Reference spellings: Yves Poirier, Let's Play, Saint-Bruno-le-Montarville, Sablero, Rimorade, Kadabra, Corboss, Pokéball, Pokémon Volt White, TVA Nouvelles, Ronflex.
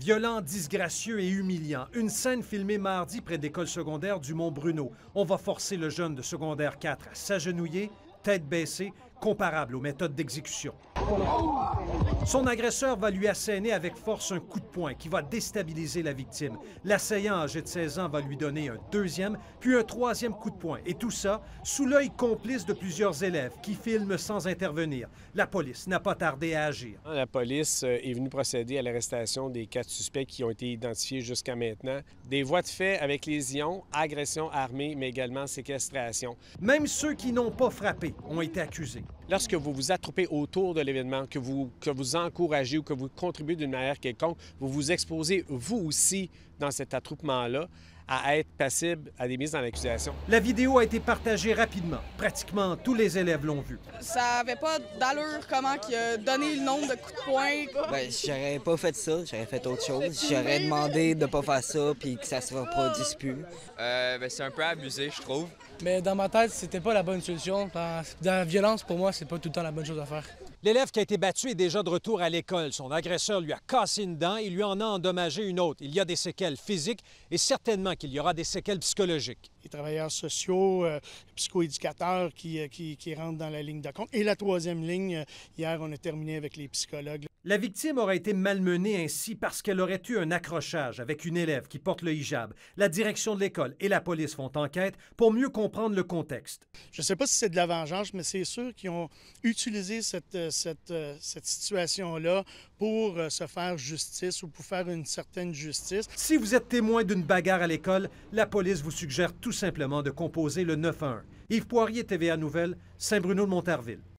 Violent, disgracieux et humiliant. Une scène filmée mardi près d'école secondaire du Mont-Bruno. On va forcer le jeune de secondaire 4 à s'agenouiller, tête baissée, comparable aux méthodes d'exécution. Son agresseur va lui asséner avec force un coup de poing qui va déstabiliser la victime. L'assaillant âgé de 16 ans va lui donner un deuxième, puis un troisième coup de poing. Et tout ça sous l'œil complice de plusieurs élèves qui filment sans intervenir. La police n'a pas tardé à agir. La police est venue procéder à l'arrestation des 4 suspects qui ont été identifiés jusqu'à maintenant. Des voies de fait avec lésions, agressions armées, mais également séquestration. Même ceux qui n'ont pas frappé ont été accusés. Lorsque vous vous attroupez autour de l'événement, que vous encouragez ou que vous contribuez d'une manière quelconque, vous vous exposez, vous aussi, dans cet attroupement-là, à être passible à des mises dans l'accusation. La vidéo a été partagée rapidement. Pratiquement tous les élèves l'ont vue. Ça avait pas d'allure comment qu'il a donné le nombre de coups de poing. Ben, j'aurais pas fait ça, j'aurais fait autre chose. J'aurais demandé de pas faire ça puis que ça se reproduise plus. Ben, c'est un peu abusé, je trouve. Mais dans ma tête, c'était pas la bonne solution. Dans la violence, pour moi, c'est pas tout le temps la bonne chose à faire. L'élève qui a été battu est déjà de retour à l'école. Son agresseur lui a cassé une dent et lui en a endommagé une autre. Il y a des séquelles physiques et certainement qu'il y aura des séquelles psychologiques. Les travailleurs sociaux, psychoéducateurs qui rentrent dans la ligne de compte. Et la troisième ligne, hier, on a terminé avec les psychologues. La victime aurait été malmenée ainsi parce qu'elle aurait eu un accrochage avec une élève qui porte le hijab. La direction de l'école et la police font enquête pour mieux comprendre le contexte. Je ne sais pas si c'est de la vengeance, mais c'est sûr qu'ils ont utilisé cette situation-là pour se faire justice ou pour faire une certaine justice. Si vous êtes témoin d'une bagarre à l'école, la police vous suggère tout simplement de composer le 911. Yves Poirier, TVA Nouvelles, Saint-Bruno-le-Montarville.